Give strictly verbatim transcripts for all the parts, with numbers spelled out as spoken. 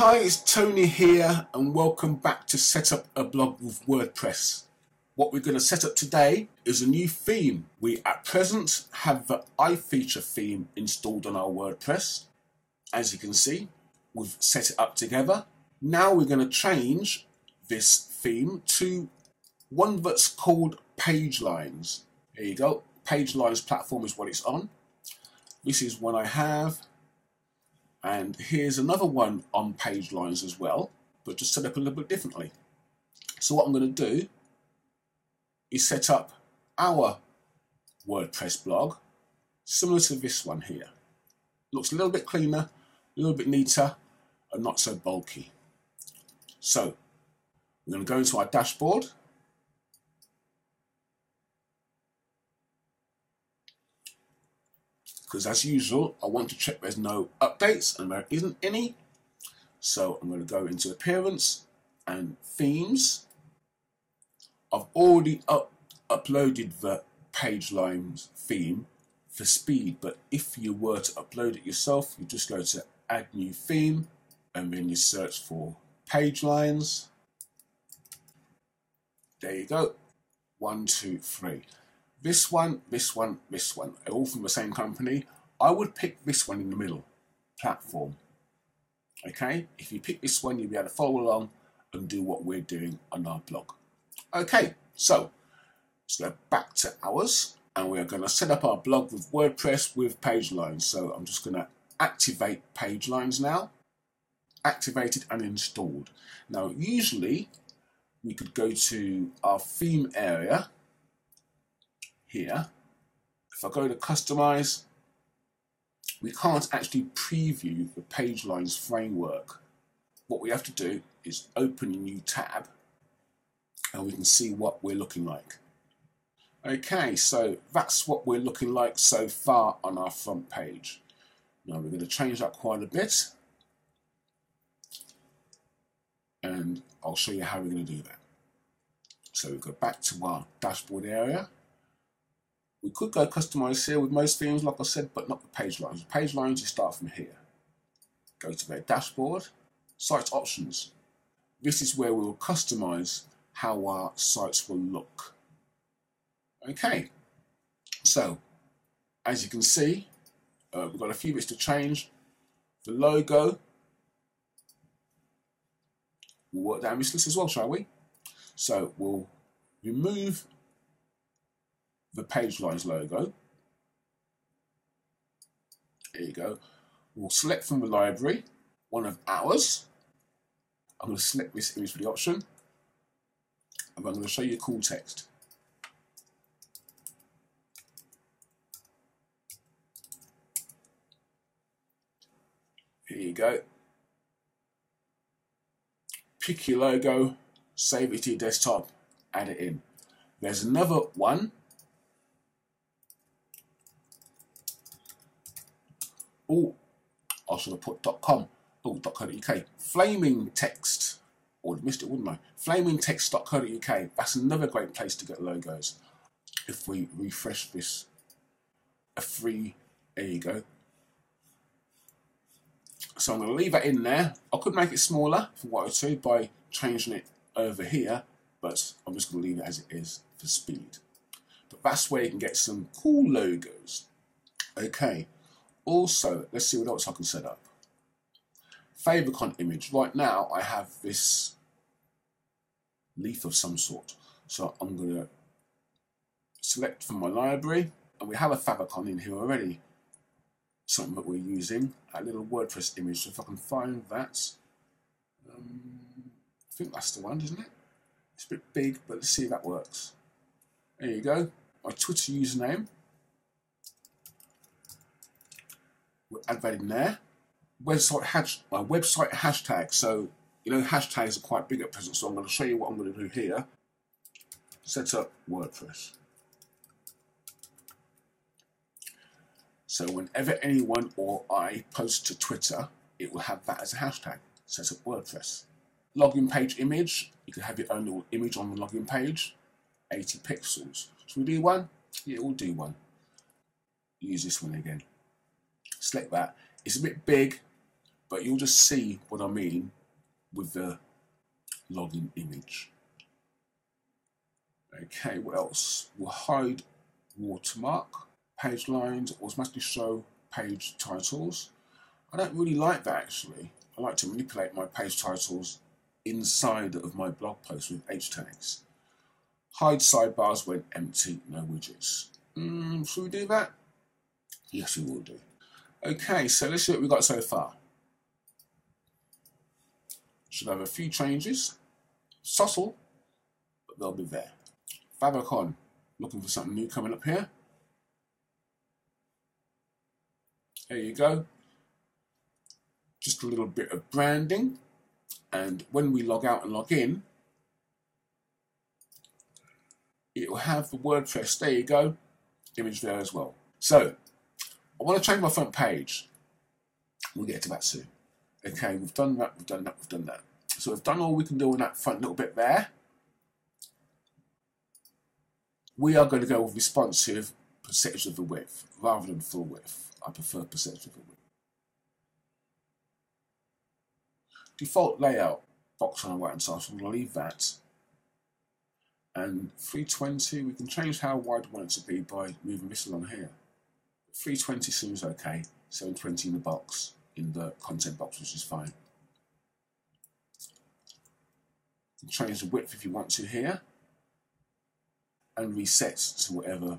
Hi, it's Tony here and welcome back to Set Up a Blog with WordPress. What we're going to set up today is a new theme. We at present have the iFeature theme installed on our WordPress. As you can see, we've set it up together. Now we're going to change this theme to one that's called PageLines. Here you go, PageLines platform is what it's on. This is one I have. And here's another one on PageLines as well, but just set up a little bit differently. So what I'm going to do is set up our WordPress blog similar to this one here. Looks a little bit cleaner, a little bit neater, and not so bulky. So we're going to go into our dashboard. Because as usual, I want to check there's no updates, and there isn't any. So I'm going to go into Appearance and Themes. I've already up uploaded the PageLines theme for speed, but if you were to upload it yourself, you just go to Add New Theme, and then you search for PageLines. There you go. One, two, three. This one, this one, this one, all from the same company. I would pick this one in the middle, platform. Okay, if you pick this one, you'll be able to follow along and do what we're doing on our blog. Okay, so let's go back to ours, and we're going to set up our blog with WordPress with PageLines. So I'm just going to activate PageLines now. Activated and installed. Now, usually we could go to our theme area. Here, if I go to customize, we can't actually preview the PageLines framework. What we have to do is open a new tab and we can see what we're looking like. Okay, so that's what we're looking like so far on our front page. Now we're going to change that quite a bit and I'll show you how we're going to do that. So we go back to our dashboard area. We could go customize here with most themes, like I said, but not the PageLines. The PageLines, you start from here. Go to their dashboard, site options. This is where we will customize how our sites will look. Okay, so as you can see, uh, we've got a few bits to change. The logo. We'll work down this list as well, shall we? So we'll remove the PageLines logo. There you go. We'll select from the library one of ours. I'm going to select this image for the option and I'm going to show you call text. Here you go. Pick your logo, save it to your desktop, add it in. There's another one. Oh, I should have put .com, oh, .co.uk, Flamingtext, or oh, missed it, wouldn't I? Flamingtext dot co dot U K, that's another great place to get logos. If we refresh this, a free, there you go. So I'm going to leave that in there. I could make it smaller for what I do by changing it over here, but I'm just going to leave it as it is for speed. But that's where you can get some cool logos. Okay. Also, let's see what else I can set up. Favicon image. Right now, I have this leaf of some sort. So I'm going to select from my library. And we have a favicon in here already. Something that we're using. A little WordPress image. So if I can find that. Um, I think that's the one, isn't it? It's a bit big, but let's see if that works. There you go. My Twitter username. We'll add that in there. Website hash, uh, website hashtag. So, you know, hashtags are quite big at present, so I'm going to show you what I'm going to do here. Set up WordPress. So whenever anyone or I post to Twitter, it will have that as a hashtag. Set up WordPress. Login page image. You can have your own little image on the login page. eighty pixels. Should we do one? Yeah, we'll do one. Use this one again. Select that. It's a bit big, But you'll just see what I mean with the login image. Okay, what else? We'll hide watermark. Page lines automatically show page titles. I don't really like that actually. I like to manipulate my page titles inside of my blog post with H tags. Hide sidebars when empty, no widgets. Mm, should we do that? Yes, we will do. Okay, so let's see what we've got so far. Should have a few changes. Subtle, but they'll be there. Favicon, looking for something new coming up here. There you go. Just a little bit of branding. And when we log out and log in, it will have the WordPress, there you go, image there as well. So, I want to change my front page. We'll get to that soon. Okay, we've done that, we've done that, we've done that. So we've done all we can do on that front little bit there. We are going to go with responsive percentage of the width rather than full width. I prefer percentage of the width. Default layout box on the right hand side, so I'm going to leave that. And three twenty, we can change how wide we want it to be by moving this along here. three twenty seems okay, seven twenty in the box, in the content box, which is fine. You can change the width if you want to here, and reset to whatever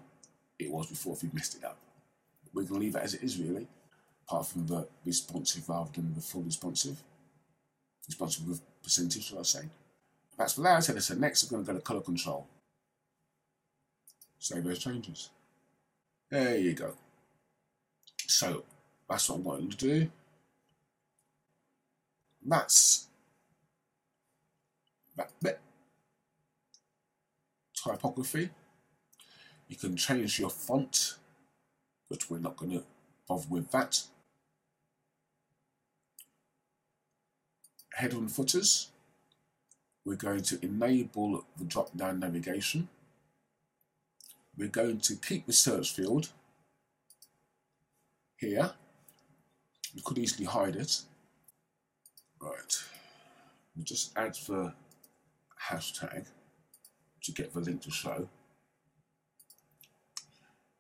it was before if you've messed it up. We're going to leave it as it is really, apart from the responsive rather than the full responsive. Responsive with percentage, should I say. That's the layout editor. Next, we're going to go to color control. Save those changes. There you go. So, that's what I'm going to do. That's that bit. Typography. You can change your font, but we're not going to bother with that. Header and footers. We're going to enable the drop-down navigation. We're going to keep the search field here. You could easily hide it. Right. We'll just add the hashtag to get the link to show.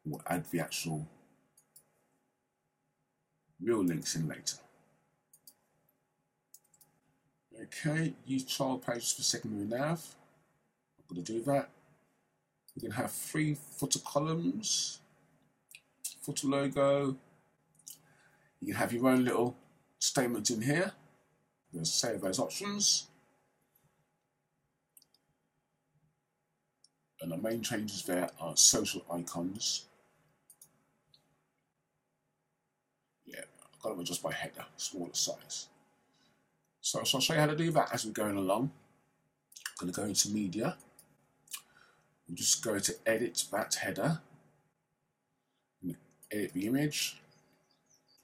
We'll add the actual real links in later. Okay, use child pages for secondary nav. I'm going to do that. We're going to have three footer columns, footer logo. You can have your own little statement in here. I'm going to save those options. And the main changes there are social icons. Yeah, I've got them just by header, smaller size. So, so I'll show you how to do that as we're going along. I'm going to go into media. We'll just go to edit that header. Edit the image.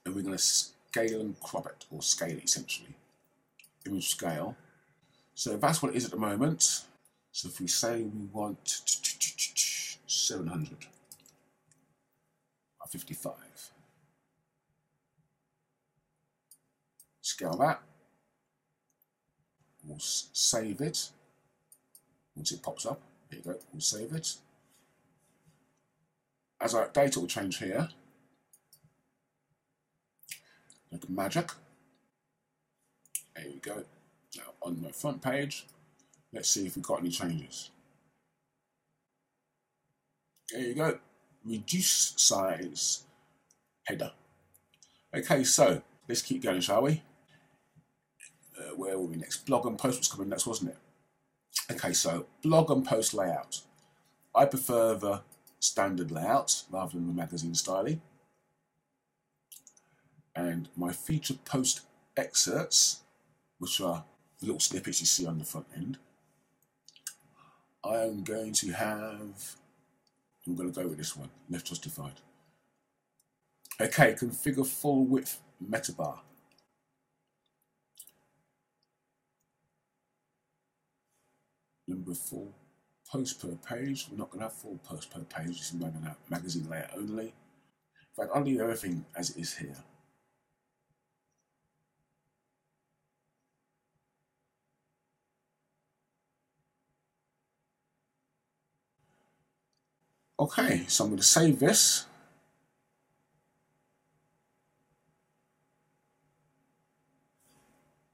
And we're going to scale and crop it, or scale it essentially. Image scale. So that's what it is at the moment. So if we say we want seven hundred by fifty-five. Scale that. We'll save it. Once it pops up, there you go, we'll save it. As I update, it will change here. Like magic. There you go. Now on my front page, let's see if we've got any changes. There you go. Reduce size header. Okay, so let's keep going, shall we? Uh, where will we next? Blog and post was coming next, wasn't it? Okay, so blog and post layout. I prefer the standard layout rather than the magazine styling. And my featured post excerpts, which are the little snippets you see on the front end, I am going to have, I'm going to go with this one, less justified. Okay, configure full width metabar. Number of full posts per page. We're not going to have full posts per page. This is magazine layout only. In fact, I'll leave everything as it is here. Okay, so I'm going to save this.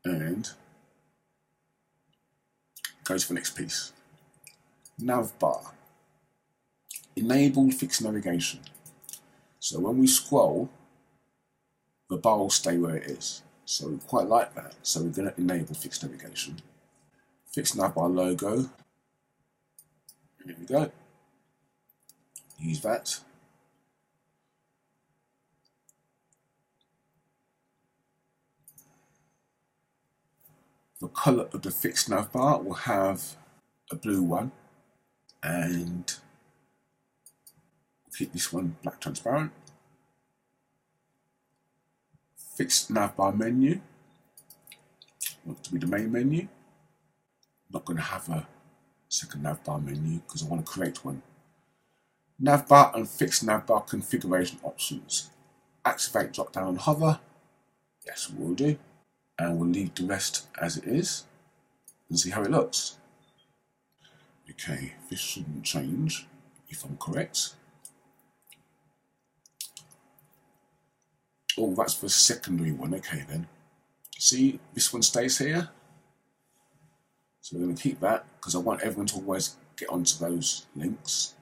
And go to the next piece. Nav bar. Enable fixed navigation. So when we scroll, the bar will stay where it is. So we quite like that. So we're going to enable fixed navigation. Fixed nav bar logo. Here we go. Use that. The colour of the fixed nav bar will have a blue one, and we'll keep this one black transparent. Fixed nav bar menu wants to be the main menu. I'm not going to have a second nav bar menu because I want to create one. Nav bar and fixed nav bar configuration options. Activate drop down and hover. Yes, we'll do. And we'll leave the rest as it is and see how it looks. Okay, this shouldn't change if I'm correct. Oh, that's the secondary one. Okay, then. See, this one stays here. So we're going to keep that because I want everyone to always get onto those links.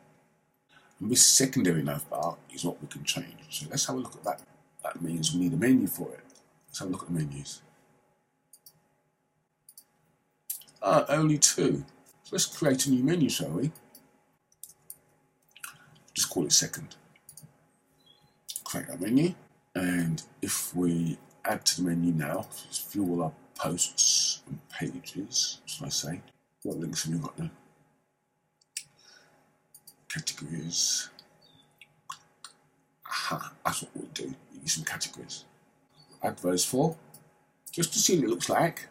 And this secondary nav bar is what we can change. So let's have a look at that. That means we need a menu for it. Let's have a look at the menus. Uh, only two. So let's create a new menu, shall we? Just call it second. Create that menu. And if we add to the menu now, just view all our posts and pages, should I say. What links have we got now? Categories. Aha, that's what we'll do. We'll use some categories. Add those four, just to see what it looks like.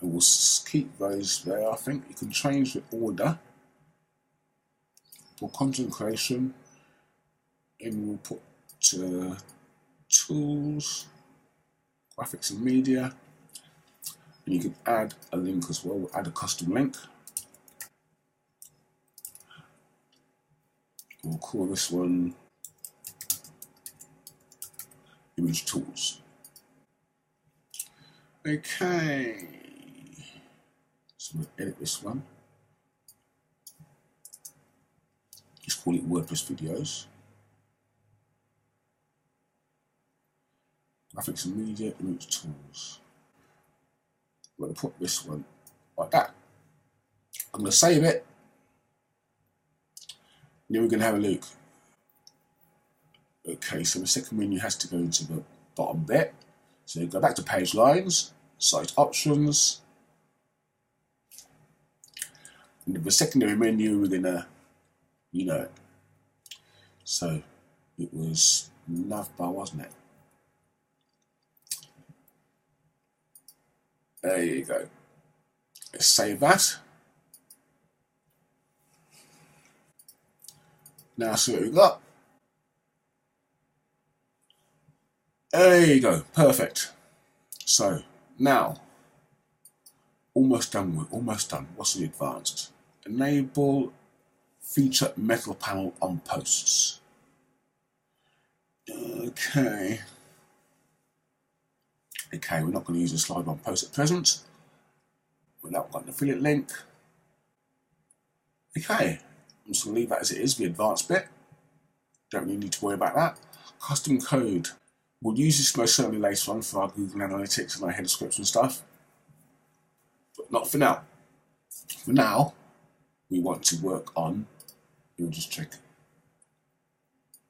And we'll keep those there, I think. You can change the order for content creation, and we'll put uh, tools, graphics and media. And you can add a link as well. We'll add a custom link. We'll call this one Image Tools. Okay. So we'll edit this one. Just call it WordPress Videos. Graphics and Media, Image Tools. We're going to put this one like that. I'm going to save it. Now we're going to have a look. Okay, so the second menu has to go into the bottom bit. So you go back to page lines, site options. And the secondary menu we're gonna, you know it. So it was nav bar, wasn't it? There you go. Let's save that. Now see what we've got. There you go, perfect. So now, almost done, we're almost done. What's the advanced? Enable feature metal panel on posts. Okay. Okay, we're not going to use a slide on post at present. We're not got an affiliate link. Okay, I'm just going to leave that as it is, the advanced bit. Don't really need to worry about that. Custom code. We'll use this most certainly later on for our Google Analytics and our header scripts and stuff, but not for now. For now, we want to work on, we'll just check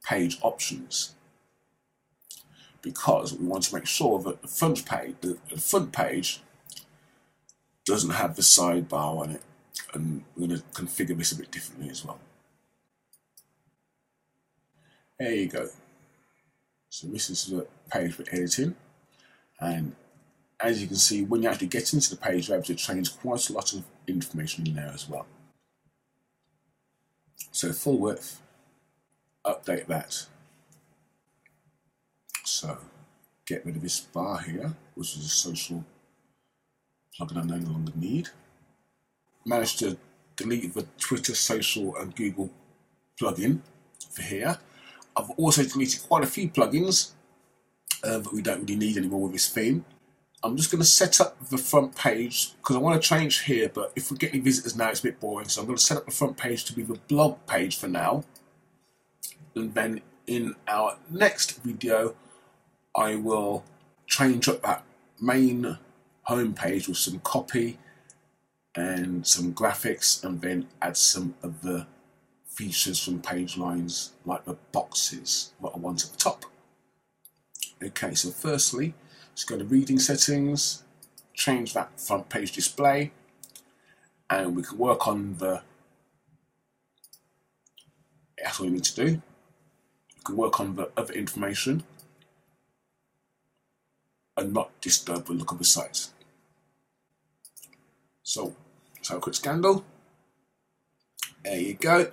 page options, because we want to make sure that the front page, the, the front page doesn't have the sidebar on it, and we're going to configure this a bit differently as well. There you go. So this is the page we're editing, and as you can see, when you actually get into the page, you're able to change quite a lot of information in there as well. So full width, update that. So get rid of this bar here, which is a social plugin I no longer need. Managed to delete the Twitter, social and Google plugin for here. I've also deleted quite a few plugins uh, that we don't really need anymore with this theme. I'm just going to set up the front page because I want to change here, but if we get any visitors now, it's a bit boring. So I'm going to set up the front page to be the blog page for now. And then in our next video, I will change up that main home page with some copy and some graphics, and then add some of the features from PageLines, like the boxes, what I want at the top. Okay, so firstly, let's go to reading settings, change that front page display, and we can work on the, that's all you need to do. You can work on the other information and not disturb the look of the site. So, let's have a quick scandal. There you go.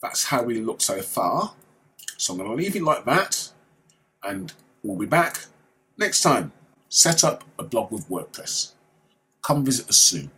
That's how we look so far. So I'm going to leave it like that, and we'll be back next time. Set up a blog with WordPress. Come visit us soon.